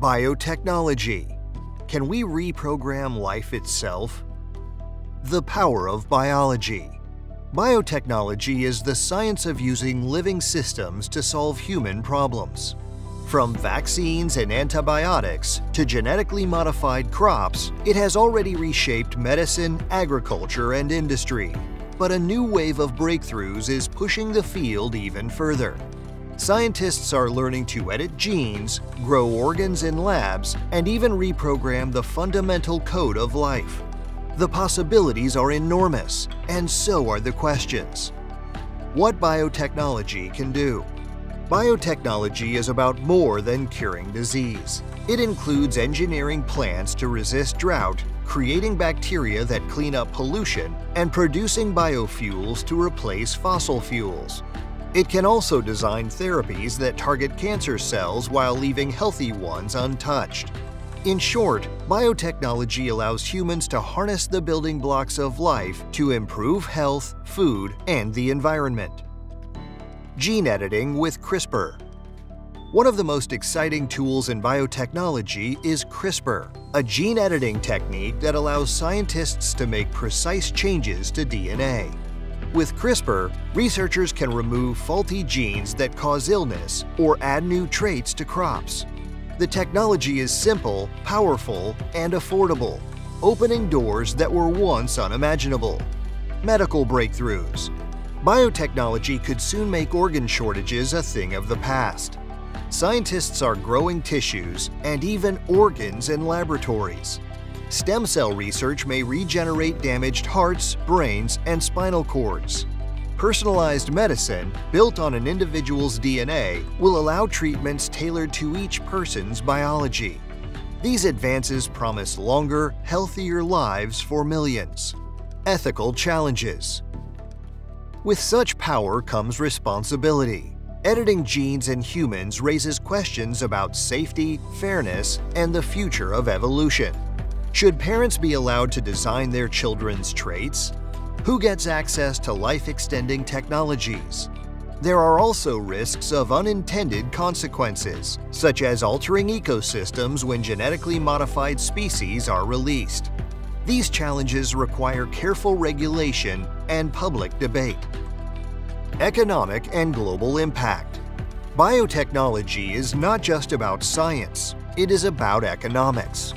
Biotechnology. Can we reprogram life itself? The power of biology. Biotechnology is the science of using living systems to solve human problems. From vaccines and antibiotics to genetically modified crops, it has already reshaped medicine, agriculture, and industry. But a new wave of breakthroughs is pushing the field even further. Scientists are learning to edit genes, grow organs in labs, and even reprogram the fundamental code of life. The possibilities are enormous, and so are the questions. What biotechnology can do? Biotechnology is about more than curing disease. It includes engineering plants to resist drought, creating bacteria that clean up pollution, and producing biofuels to replace fossil fuels. It can also design therapies that target cancer cells while leaving healthy ones untouched. In short, biotechnology allows humans to harness the building blocks of life to improve health, food, and the environment. Gene editing with CRISPR. One of the most exciting tools in biotechnology is CRISPR, a gene editing technique that allows scientists to make precise changes to DNA. With CRISPR, researchers can remove faulty genes that cause illness or add new traits to crops. The technology is simple, powerful, and affordable, opening doors that were once unimaginable. Medical breakthroughs. Biotechnology could soon make organ shortages a thing of the past. Scientists are growing tissues and even organs in laboratories. Stem cell research may regenerate damaged hearts, brains, and spinal cords. Personalized medicine, built on an individual's DNA, will allow treatments tailored to each person's biology. These advances promise longer, healthier lives for millions. Ethical challenges. With such power comes responsibility. Editing genes in humans raises questions about safety, fairness, and the future of evolution. Should parents be allowed to design their children's traits? Who gets access to life-extending technologies? There are also risks of unintended consequences, such as altering ecosystems when genetically modified species are released. These challenges require careful regulation and public debate. Economic and global impact. Biotechnology is not just about science, it is about economics.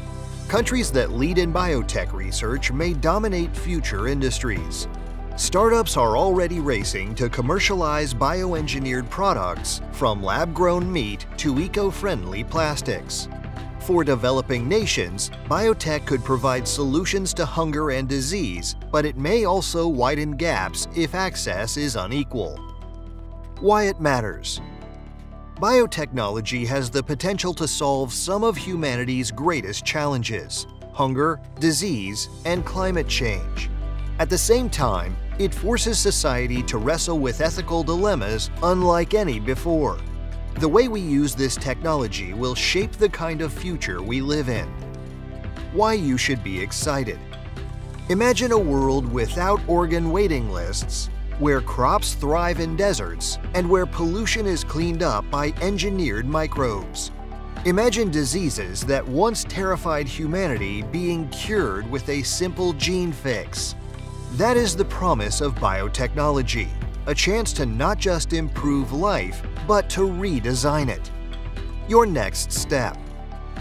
Countries that lead in biotech research may dominate future industries. Startups are already racing to commercialize bioengineered products, from lab-grown meat to eco-friendly plastics. For developing nations, biotech could provide solutions to hunger and disease, but it may also widen gaps if access is unequal. Why it matters. Biotechnology has the potential to solve some of humanity's greatest challenges: hunger, disease, and climate change. At the same time, it forces society to wrestle with ethical dilemmas unlike any before. The way we use this technology will shape the kind of future we live in. Why you should be excited. Imagine a world without organ waiting lists, where crops thrive in deserts, and where pollution is cleaned up by engineered microbes. Imagine diseases that once terrified humanity being cured with a simple gene fix. That is the promise of biotechnology, a chance to not just improve life, but to redesign it. Your next step.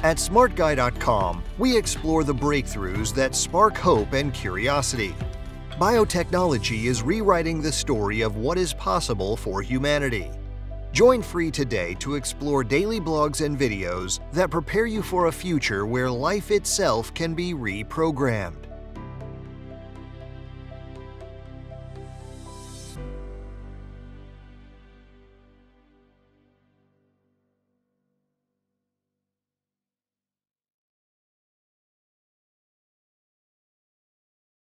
At SmartGuy.com, we explore the breakthroughs that spark hope and curiosity. Biotechnology is rewriting the story of what is possible for humanity. Join free today to explore daily blogs and videos that prepare you for a future where life itself can be reprogrammed.